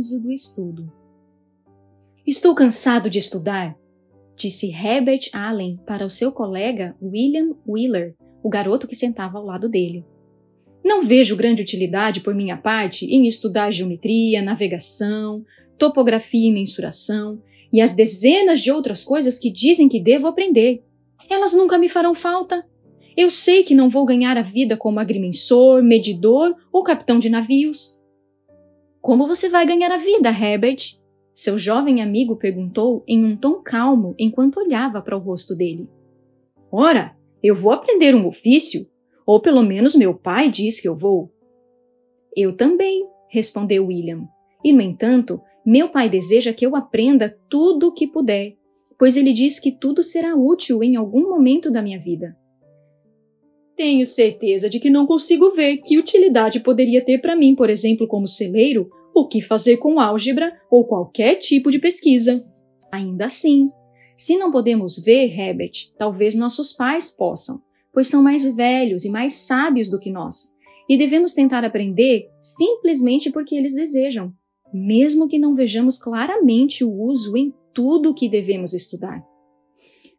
uso do estudo. Estou cansado de estudar, disse Herbert Allen para o seu colega William Wheeler, o garoto que sentava ao lado dele. Não vejo grande utilidade por minha parte em estudar geometria, navegação, topografia e mensuração e as dezenas de outras coisas que dizem que devo aprender. Elas nunca me farão falta. Eu sei que não vou ganhar a vida como agrimensor, medidor ou capitão de navios. Como você vai ganhar a vida, Herbert? Seu jovem amigo perguntou em um tom calmo enquanto olhava para o rosto dele. Ora, eu vou aprender um ofício. Ou pelo menos meu pai diz que eu vou. Eu também, respondeu William. E, no entanto, meu pai deseja que eu aprenda tudo o que puder, pois ele diz que tudo será útil em algum momento da minha vida. Tenho certeza de que não consigo ver que utilidade poderia ter para mim, por exemplo, como celeiro, o que fazer com álgebra ou qualquer tipo de pesquisa. Ainda assim, se não podemos ver, Herbert, talvez nossos pais possam, pois são mais velhos e mais sábios do que nós, e devemos tentar aprender simplesmente porque eles desejam, mesmo que não vejamos claramente o uso em tudo o que devemos estudar.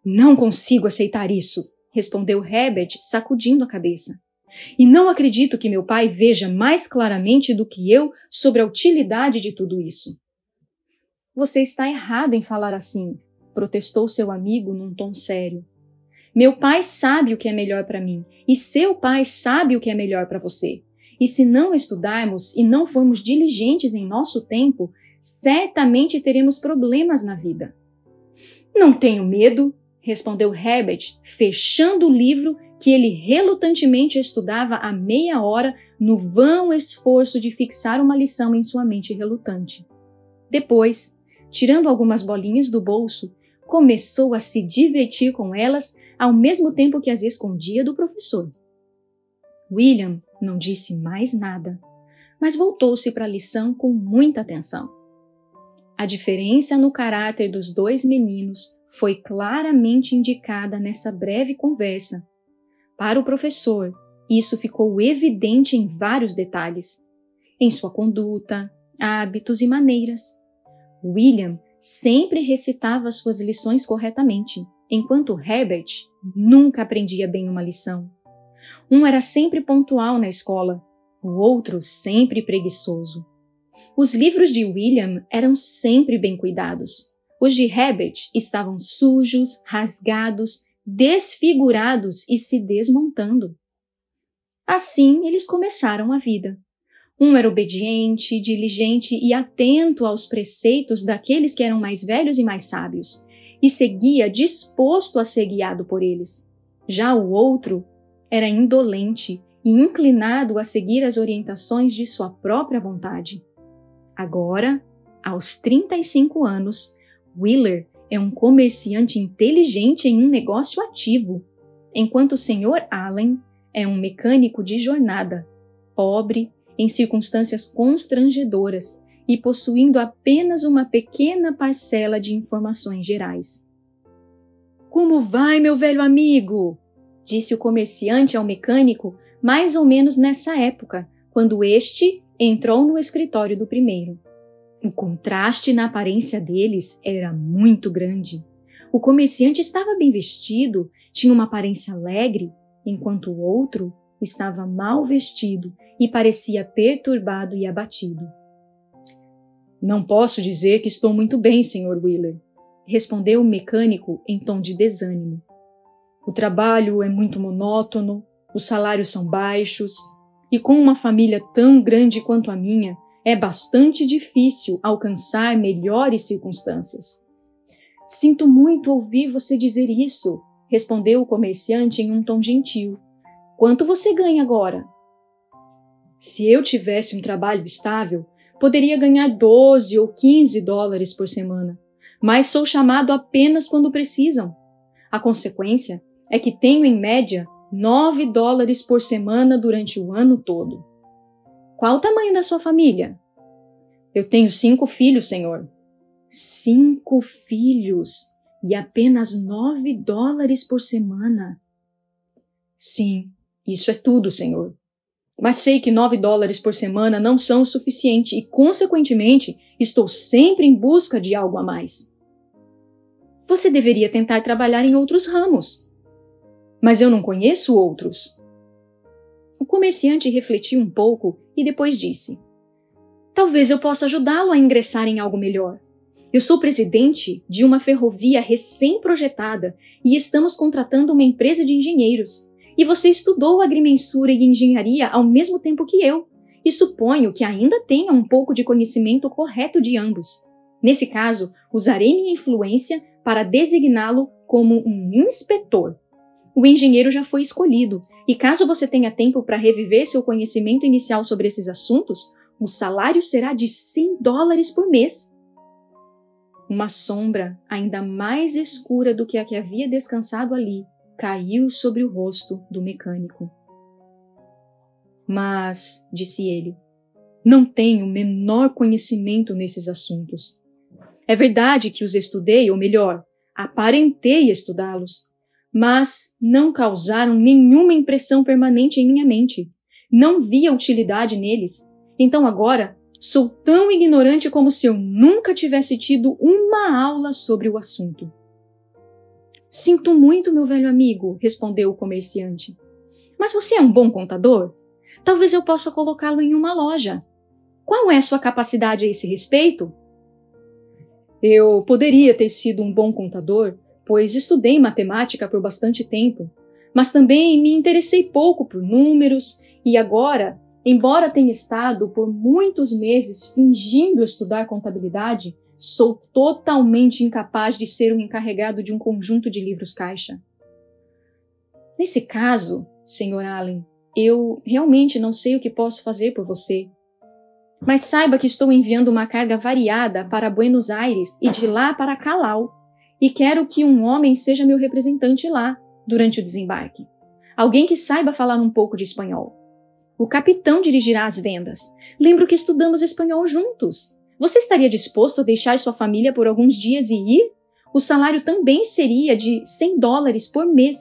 Não consigo aceitar isso, respondeu Herbert, sacudindo a cabeça. E não acredito que meu pai veja mais claramente do que eu sobre a utilidade de tudo isso. Você está errado em falar assim, protestou seu amigo num tom sério. Meu pai sabe o que é melhor para mim, e seu pai sabe o que é melhor para você. E se não estudarmos e não formos diligentes em nosso tempo, certamente teremos problemas na vida. Não tenho medo, respondeu Herbert, fechando o livro que ele relutantemente estudava há meia hora no vão esforço de fixar uma lição em sua mente relutante. Depois, tirando algumas bolinhas do bolso, começou a se divertir com elas ao mesmo tempo que as escondia do professor. William não disse mais nada, mas voltou-se para a lição com muita atenção. A diferença no caráter dos dois meninos foi claramente indicada nessa breve conversa. Para o professor, isso ficou evidente em vários detalhes, em sua conduta, hábitos e maneiras. William sempre recitava suas lições corretamente, enquanto Herbert nunca aprendia bem uma lição. Um era sempre pontual na escola, o outro sempre preguiçoso. Os livros de William eram sempre bem cuidados. Os de Herbert estavam sujos, rasgados, desfigurados e se desmontando. Assim eles começaram a vida. Um era obediente, diligente e atento aos preceitos daqueles que eram mais velhos e mais sábios, e seguia disposto a ser guiado por eles. Já o outro era indolente e inclinado a seguir as orientações de sua própria vontade. Agora, aos 35 anos, Wheeler é um comerciante inteligente em um negócio ativo, enquanto o Sr. Allen é um mecânico de jornada, pobre, em circunstâncias constrangedoras e possuindo apenas uma pequena parcela de informações gerais. Como vai, meu velho amigo? Disse o comerciante ao mecânico mais ou menos nessa época, quando este entrou no escritório do primeiro. O contraste na aparência deles era muito grande. O comerciante estava bem vestido, tinha uma aparência alegre, enquanto o outro estava mal vestido e parecia perturbado e abatido. — Não posso dizer que estou muito bem, Sr. Wheeler, respondeu o mecânico em tom de desânimo. — O trabalho é muito monótono, os salários são baixos, e com uma família tão grande quanto a minha, é bastante difícil alcançar melhores circunstâncias. — Sinto muito ouvir você dizer isso, respondeu o comerciante em um tom gentil. Quanto você ganha agora? Se eu tivesse um trabalho estável, poderia ganhar 12 ou 15 dólares por semana, mas sou chamado apenas quando precisam. A consequência é que tenho, em média, 9 dólares por semana durante o ano todo. Qual o tamanho da sua família? Eu tenho 5 filhos, senhor. 5 filhos e apenas 9 dólares por semana? Sim. Isso é tudo, senhor. mas sei que $9 por semana não são o suficiente e, consequentemente, estou sempre em busca de algo a mais. Você deveria tentar trabalhar em outros ramos. Mas eu não conheço outros. O comerciante refletiu um pouco e depois disse: talvez eu possa ajudá-lo a ingressar em algo melhor. Eu sou presidente de uma ferrovia recém-projetada e estamos contratando uma empresa de engenheiros. E você estudou agrimensura e engenharia ao mesmo tempo que eu, e suponho que ainda tenha um pouco de conhecimento correto de ambos. Nesse caso, usarei minha influência para designá-lo como um inspetor. O engenheiro já foi escolhido, e caso você tenha tempo para reviver seu conhecimento inicial sobre esses assuntos, o salário será de $100 por mês. Uma sombra ainda mais escura do que a que havia descansado ali caiu sobre o rosto do mecânico. Mas, disse ele, não tenho o menor conhecimento nesses assuntos. É verdade que os estudei, ou melhor, aparentei estudá-los, mas não causaram nenhuma impressão permanente em minha mente. Não via utilidade neles. Então agora, sou tão ignorante como se eu nunca tivesse tido uma aula sobre o assunto. Sinto muito, meu velho amigo, respondeu o comerciante. Mas você é um bom contador? Talvez eu possa colocá-lo em uma loja. Qual é sua capacidade a esse respeito? Eu poderia ter sido um bom contador, pois estudei matemática por bastante tempo, mas também me interessei pouco por números e agora, embora tenha estado por muitos meses fingindo estudar contabilidade, sou totalmente incapaz de ser o encarregado de um conjunto de livros caixa. Nesse caso, Sr. Allen, eu realmente não sei o que posso fazer por você. Mas saiba que estou enviando uma carga variada para Buenos Aires e de lá para Calau, e quero que um homem seja meu representante lá durante o desembarque. Alguém que saiba falar um pouco de espanhol. O capitão dirigirá as vendas. Lembro que estudamos espanhol juntos. Você estaria disposto a deixar sua família por alguns dias e ir? O salário também seria de $100 por mês.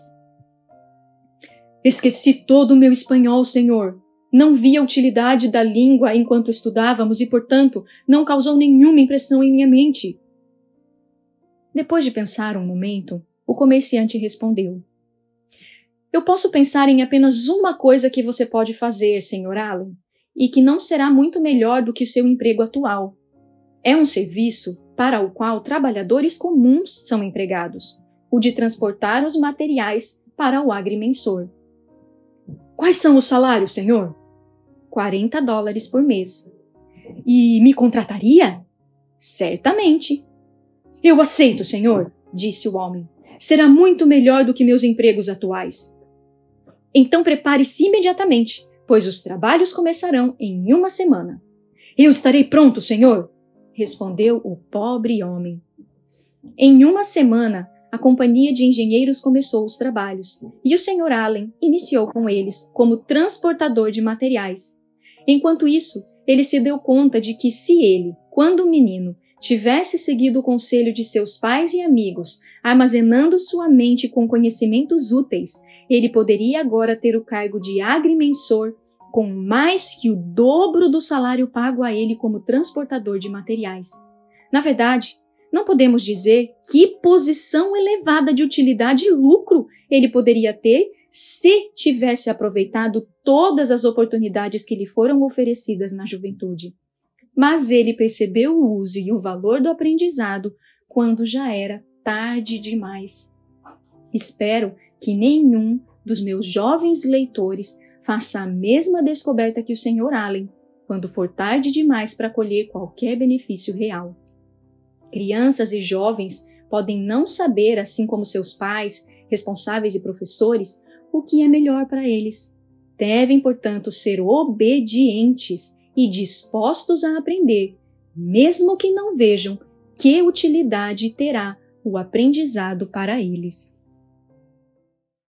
Esqueci todo o meu espanhol, senhor. Não vi a utilidade da língua enquanto estudávamos e, portanto, não causou nenhuma impressão em minha mente. Depois de pensar um momento, o comerciante respondeu. Eu posso pensar em apenas uma coisa que você pode fazer, senhor Allen, e que não será muito melhor do que o seu emprego atual. É um serviço para o qual trabalhadores comuns são empregados, o de transportar os materiais para o agrimensor. Quais são os salários, senhor? $40 por mês. E me contrataria? Certamente. Eu aceito, senhor, disse o homem. Será muito melhor do que meus empregos atuais. Então prepare-se imediatamente, pois os trabalhos começarão em uma semana. Eu estarei pronto, senhor, respondeu o pobre homem. Em uma semana, a companhia de engenheiros começou os trabalhos, e o Sr. Allen iniciou com eles como transportador de materiais. Enquanto isso, ele se deu conta de que se ele, quando menino, tivesse seguido o conselho de seus pais e amigos, armazenando sua mente com conhecimentos úteis, ele poderia agora ter o cargo de agrimensor com mais que o dobro do salário pago a ele como transportador de materiais. Na verdade, não podemos dizer que posição elevada de utilidade e lucro ele poderia ter se tivesse aproveitado todas as oportunidades que lhe foram oferecidas na juventude. Mas ele percebeu o uso e o valor do aprendizado quando já era tarde demais. Espero que nenhum dos meus jovens leitores faça a mesma descoberta que o Sr. Allen, quando for tarde demais para colher qualquer benefício real. Crianças e jovens podem não saber, assim como seus pais, responsáveis e professores, o que é melhor para eles. Devem, portanto, ser obedientes e dispostos a aprender, mesmo que não vejam que utilidade terá o aprendizado para eles.